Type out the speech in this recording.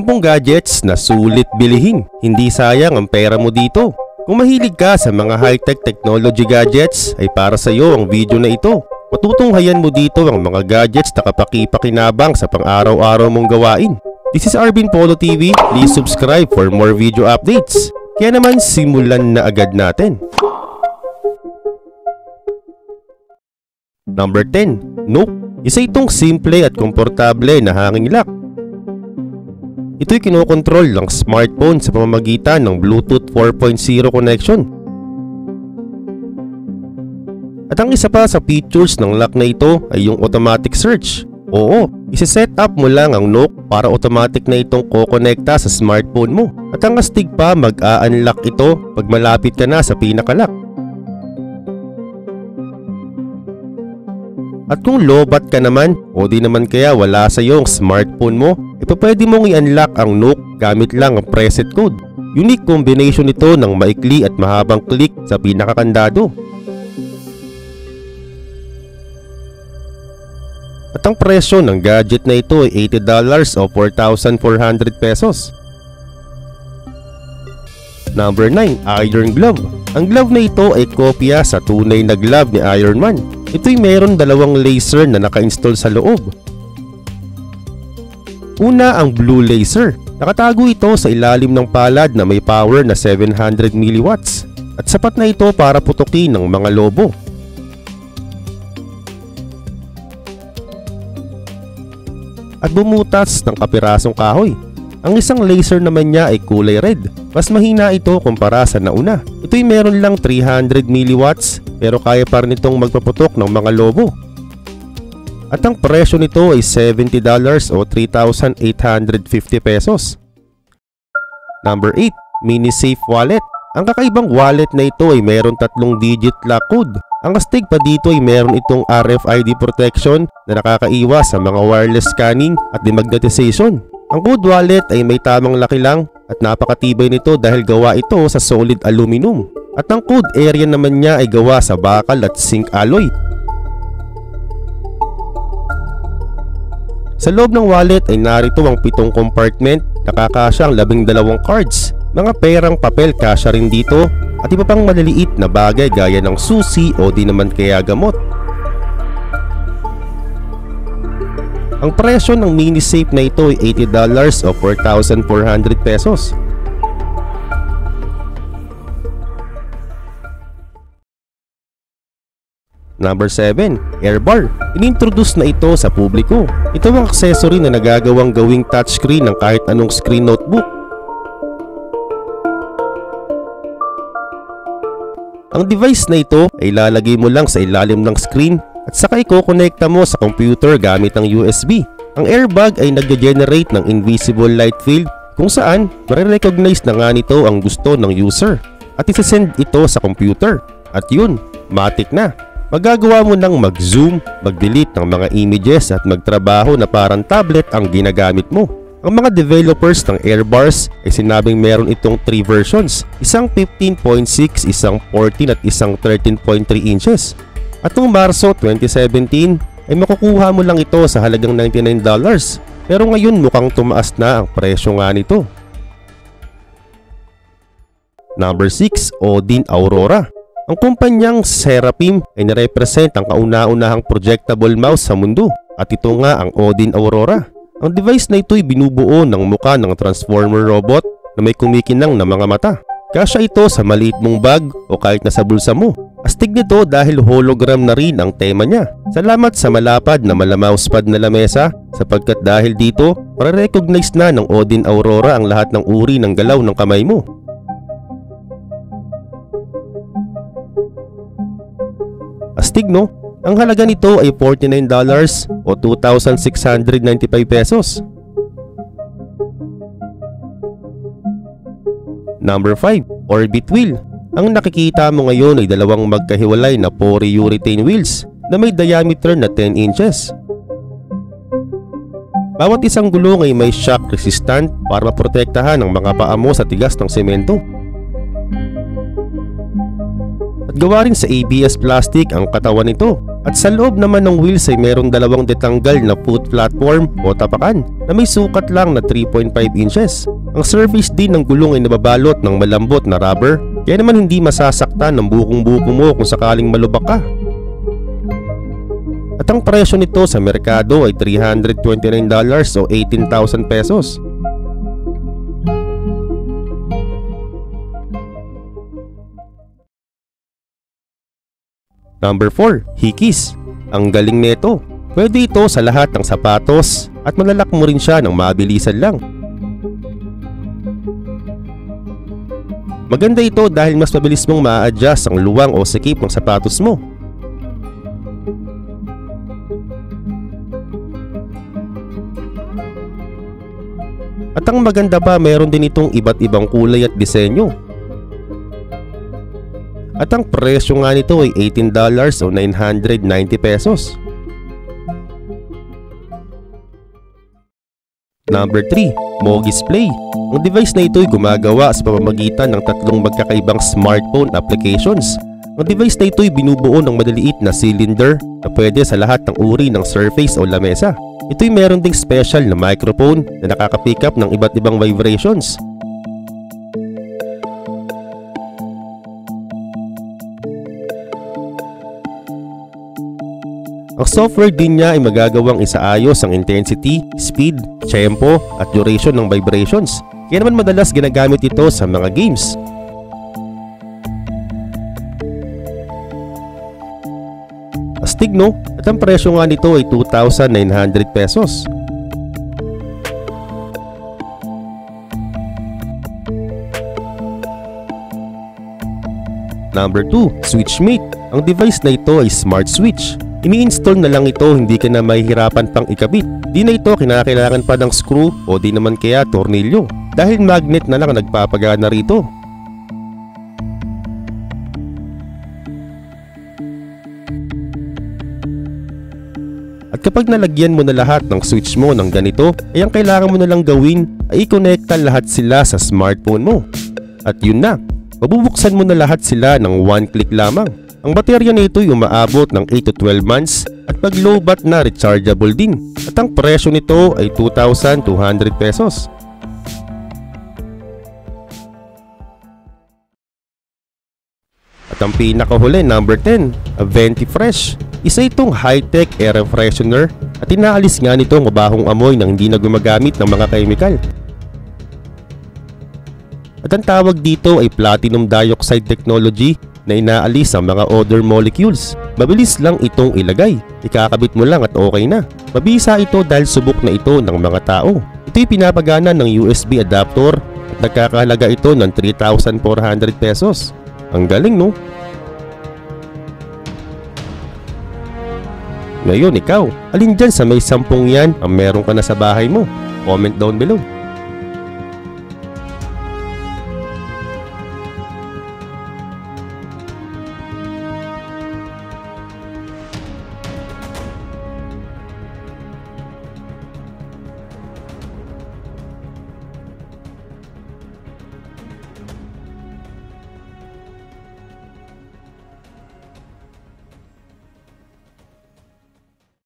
10 gadgets na sulit bilihin. Hindi sayang ang pera mo dito. Kung mahilig ka sa mga high-tech technology gadgets, ay para sa iyo ang video na ito. Matutunghayan mo dito ang mga gadgets na kapaki-pakinabang sa pang-araw-araw mong gawain. This is Arvin Polo TV. Please subscribe for more video updates. Kaya naman simulan na agad natin. Number 10. Noke. Isa itong simple at komportable na hanging lock. Ito'y kinokontrol ng smartphone sa pamamagitan ng Bluetooth 4.0 connection. At ang isa pa sa features ng lock na ito ay yung automatic search. Oo, isi-set up mo lang ang Noke para automatic na itong kokonekta sa smartphone mo. At ang astig pa, mag-a-unlock ito pag malapit ka na sa pinaka-lock. At kung lobat ka naman o di naman kaya wala sa iyong smartphone mo, ito pwede mong i-unlock ang Noke gamit lang ang preset code. Unique combination ito ng maikli at mahabang click sa pinakakandado. At ang presyo ng gadget na ito ay $80 o 4,400 pesos. Number 9. Iron Glove. Ang glove na ito ay kopya sa tunay na glove ni Iron Man. Ito'y mayroon dalawang laser na naka-install sa loob. Una ang blue laser. Nakatago ito sa ilalim ng palad na may power na 700 mW. At sapat na ito para putukin ng mga lobo. At bumutas ng kapirasong kahoy. Ang isang laser naman niya ay kulay red. Mas mahina ito kumpara sa nauna. Ito'y meron lang 300 mW pero kaya pa rin itong magpaputok ng mga lobo. At ang presyo nito ay $70 o 3,850 pesos. Number 8. Mini Safe Wallet. Ang kakaibang wallet na ito ay meron 3 digit lock code. Ang astig pa dito ay meron itong RFID protection na nakakaiwas sa mga wireless scanning at demagnetization. Ang good wallet ay may tamang laki lang at napakatibay nito dahil gawa ito sa solid aluminum. At ang code area naman niya ay gawa sa bakal at zinc alloy. Sa loob ng wallet ay narito ang 7 compartment, nakakasya ang 12 cards. Mga perang papel kasya rin dito at iba pang maliliit na bagay gaya ng susi o di naman kaya gamot. Ang presyo ng mini safe na ito ay $80 o 4,400 pesos. Number 7. Airbar. Inintroduce na ito sa publiko. Ito ang accessory na nagagawang gawing touchscreen ng kahit anong screen notebook. Ang device na ito ay lalagay mo lang sa ilalim ng screen at saka ikokonekta mo sa computer gamit ang USB. Ang airbag ay nag-generate ng invisible light field kung saan marirecognize na nga nito ang gusto ng user at isasend ito sa computer. At yun, matik na. Magagawa mo ng mag-zoom, mag-delete ng mga images at magtrabaho na parang tablet ang ginagamit mo. Ang mga developers ng airbars ay sinabing meron itong 3 versions, isang 15.6, isang 14 at isang 13.3 inches. At noong Marso 2017 ay makukuha mo lang ito sa halagang $99 pero ngayon mukhang tumaas na ang presyo nga nito. Number 6. Odin Aurora. Ang kumpanyang Seraphim ay narepresent ang kauna-unahang projectable mouse sa mundo at ito nga ang Odin Aurora. Ang device na ito ay binubuo ng muka ng transformer robot na may kumikinang na mga mata. Kasya ito sa maliit mong bag o kahit nasa bulsa mo. Astig nito dahil hologram na rin ang tema niya. Salamat sa malapad na mala-mousepad na lamesa sapagkat dahil dito, mare-recognize na ng Odin Aurora ang lahat ng uri ng galaw ng kamay mo. Astig no? Ang halaga nito ay $49 o 2,695 pesos. Number 5. Orbit wheel. Ang nakikita mo ngayon ay dalawang magkahiwalay na polyurethane wheels na may diameter na 10 inches. Bawat isang gulong ay may shock resistant para maprotektahan ang mga paa mo sa tigas ng semento. At gawa rin sa ABS plastic ang katawan nito. At sa loob naman ng wheels ay merong dalawang detanggal na foot platform o tapakan na may sukat lang na 3.5 inches. Ang surface din ng gulong ay nababalot ng malambot na rubber, kaya naman hindi masasaktan ng bukong-buko mo kung sakaling malubak ka. At ang presyo nito sa merkado ay $329 o 18,000 pesos. Number 4, hikis. Ang galing nito. Pwede ito sa lahat ng sapatos at malalak mo rin siya ng mabilisan lang. Maganda ito dahil mas mabilis mong ma-adjust ang luwang o sikip ng sapatos mo. At ang maganda pa, meron din itong iba't ibang kulay at disenyo. At ang presyo nga nito ay $18 o 990 pesos. Number 3, Mogis Play. Ang device na ito ay gumagawa sa pamamagitan ng tatlong magkakaibang smartphone applications. Ang device na ito ay binubuo ng maliliit na cylinder na pwede sa lahat ng uri ng surface o lamesa. Ito ay meron ding special na microphone na nakaka-pick up ng iba't ibang vibrations. Ang software din niya ay magagawang isaayos ang intensity, speed, tempo at duration ng vibrations. Kaya naman madalas ginagamit ito sa mga games. Astig no? At ang presyo nga nito ay 2,900 pesos. Number 2, SwitchMate. Ang device na ito ay smart switch. Ini-install na lang ito, hindi ka na mahihirapan pang ikabit. Di na ito kinakailangan pa ng screw o di naman kaya tornilyo dahil magnet na lang ang nagpapagana rito. At kapag nalagyan mo na lahat ng switch mo ng ganito, ay ang kailangan mo na lang gawin ay i-connecta lahat sila sa smartphone mo. At yun na, mabubuksan mo na lahat sila ng one click lamang. Ang baterya nito ay umaabot ng 8 to 12 months at pag low bat na rechargeable din. At ang presyo nito ay 2,200 pesos. At ang pinakahuli, number 10, a Fresh. Isa itong high-tech air freshener at inaalis nga nito ang mabahong amoy na hindi na gumagamit ng mga chemical. At ang tawag dito ay Platinum Dioxide Technology na inaalis ang mga odor molecules. Mabilis lang itong ilagay. Ikakabit mo lang at okay na. Mabisa ito dahil subok na ito ng mga tao. Ito'y pinapagana ng USB adapter at nagkakahalaga ito ng 3,400 pesos. Ang galing no? Ngayon ikaw, alin dyan sa may 10 yan ang meron ka na sa bahay mo? Comment down below.